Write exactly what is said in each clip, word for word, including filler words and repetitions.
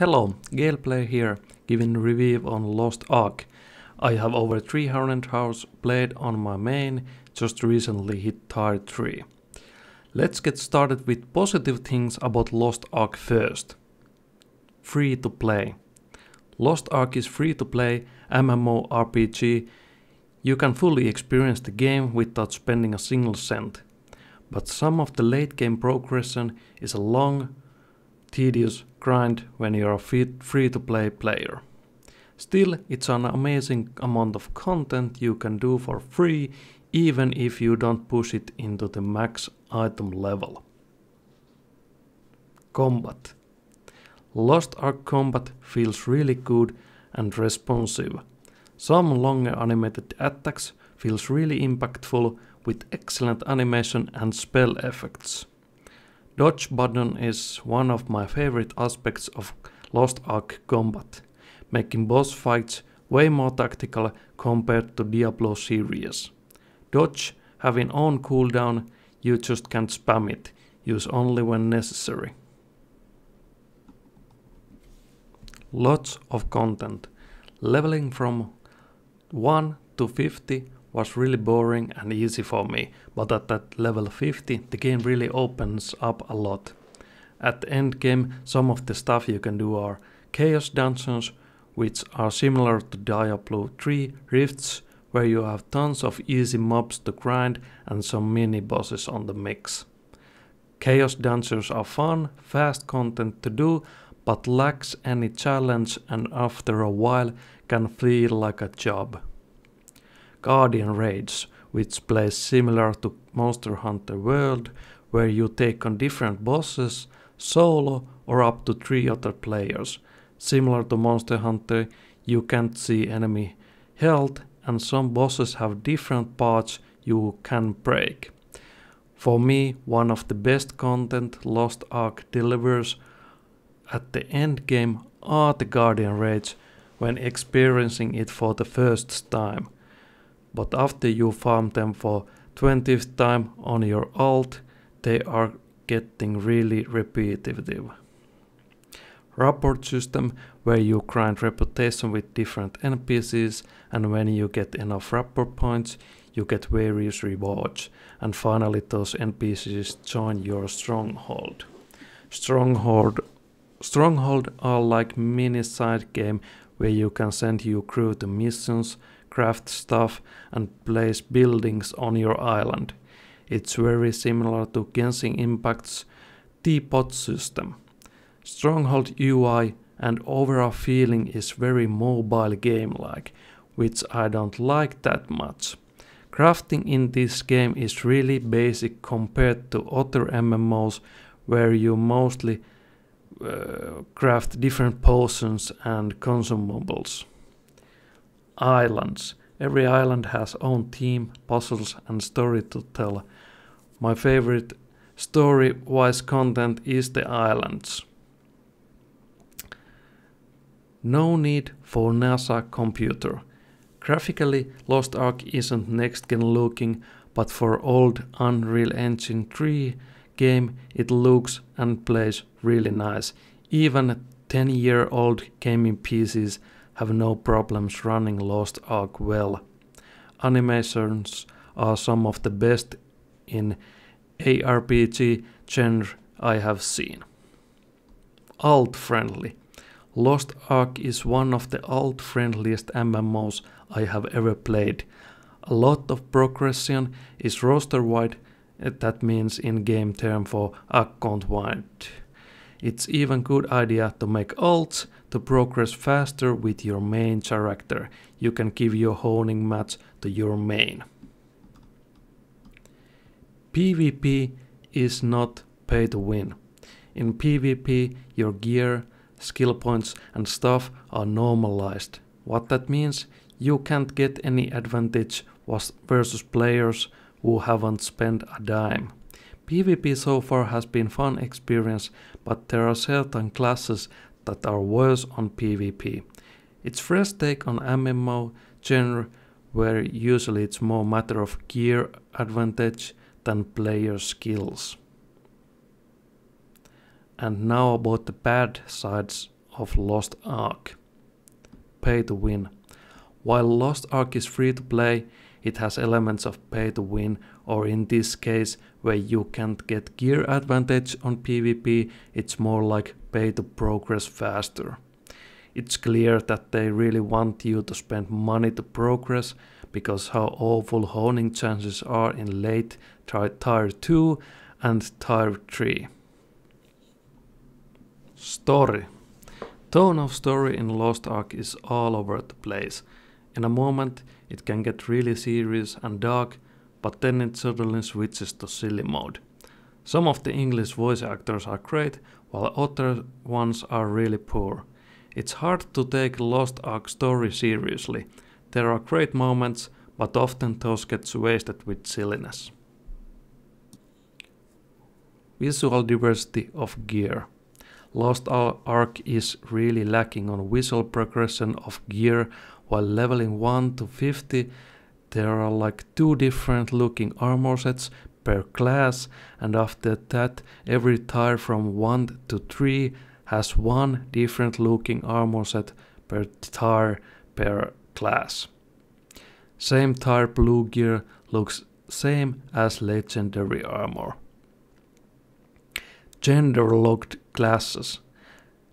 Hello, GalePlay here, giving review on Lost Ark. I have over three hundred hours played on my main, just recently hit tier three. Let's get started with positive things about Lost Ark first. Free to play. Lost Ark is free to play M M O R P G. You can fully experience the game without spending a single cent. But some of the late game progression is a long, tedious grind when you're a free-to-play player. Still, it's an amazing amount of content you can do for free, even if you don't push it into the max item level. Combat. Lost Ark combat feels really good and responsive. Some longer animated attacks feels really impactful with excellent animation and spell effects. Dodge button is one of my favorite aspects of Lost Ark combat, making boss fights way more tactical compared to Diablo series. Dodge having own cooldown, you just can't spam it, use only when necessary. Lots of content. Leveling from one to fifty was really boring and easy for me, but at that level fifty the game really opens up a lot. At the end game some of the stuff you can do are Chaos Dungeons, which are similar to Diablo three rifts, where you have tons of easy mobs to grind and some mini bosses on the mix. Chaos Dungeons are fun, fast content to do, but lacks any challenge and after a while can feel like a job. Guardian Raids, which plays similar to Monster Hunter World, where you take on different bosses, solo or up to three other players. Similar to Monster Hunter, you can't see enemy health and some bosses have different parts you can break. For me, one of the best content Lost Ark delivers at the end game are the Guardian Raids when experiencing it for the first time. But after you farm them for twentieth time on your alt, they are getting really repetitive. Rapport system, where you grind reputation with different N P Cs, and when you get enough rapport points, you get various rewards, and finally those N P Cs join your stronghold. Stronghold, stronghold are like mini side game where you can send your crew to missions, craft stuff and place buildings on your island. It's very similar to Genshin Impact's teapot system. Stronghold U I and overall feeling is very mobile game-like, which I don't like that much. Crafting in this game is really basic compared to other M M Os where you mostly uh, craft different potions and consumables. Islands. Every island has own theme, puzzles and story to tell. My favorite story-wise content is the islands. No need for NASA computer. Graphically, Lost Ark isn't next-gen looking, but for old Unreal Engine three game it looks and plays really nice. Even ten-year-old gaming P Cs have no problems running Lost Ark well. Animations are some of the best in A R P G genre I have seen. Alt-friendly. Lost Ark is one of the alt-friendliest M M Os I have ever played. A lot of progression is roster-wide, that means in-game term for account-wide. It's even good idea to make alts to progress faster with your main character. You can give your honing match to your main. PvP is not pay to win. In PvP, your gear, skill points and stuff are normalized. What that means, you can't get any advantage versus players who haven't spent a dime. PvP so far has been fun experience, but there are certain classes that are worse on PvP. It's fresh take on M M O genre, where usually it's more matter of gear advantage than player skills. And now about the bad sides of Lost Ark. Pay to win. While Lost Ark is free to play, it has elements of pay to win, or in this case, where you can't get gear advantage on PvP, it's more like pay to progress faster. It's clear that they really want you to spend money to progress, because how awful honing chances are in late tier two and tier three. Story. Tone of story in Lost Ark is all over the place. In a moment it can get really serious and dark, but then it suddenly switches to silly mode. Some of the English voice actors are great, while other ones are really poor. It's hard to take Lost Ark story seriously. There are great moments, but often those get wasted with silliness. Visual diversity of gear. Lost Ark is really lacking on visual progression of gear. While leveling one to fifty, there are like two different looking armor sets per class, and after that every tier from one to three has one different looking armor set per tier per class. Same tier blue gear looks same as legendary armor. Gender-locked classes.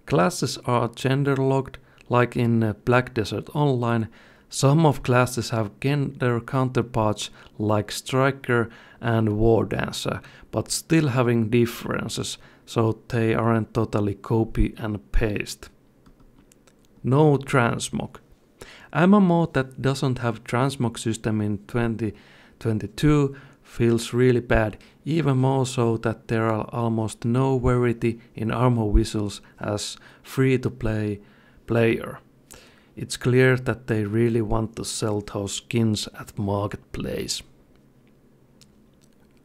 Classes are gender-locked, like in Black Desert Online. Some of classes have gender counterparts like Striker and Wardancer, but still having differences, so they aren't totally copy and paste. No transmog. M M O that doesn't have transmog system in twenty twenty-two feels really bad, even more so that there are almost no variety in armor visuals as free-to-play player. It's clear that they really want to sell those skins at marketplace.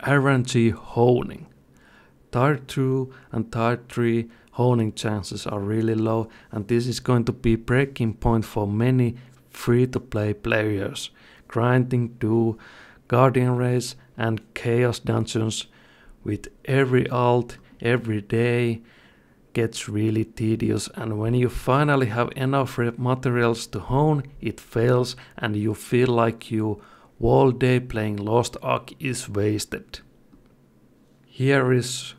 R N G honing. Tier two and tier three honing chances are really low, and this is going to be breaking point for many free-to-play players. Grinding to Guardian Raids and Chaos Dungeons with every alt every day gets really tedious, and when you finally have enough materials to hone, it fails and you feel like your whole day playing Lost Ark is wasted. Here is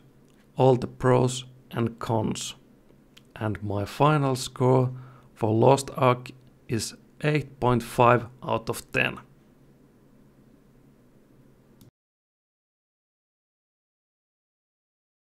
all the pros and cons, and my final score for Lost Ark is eight point five out of ten.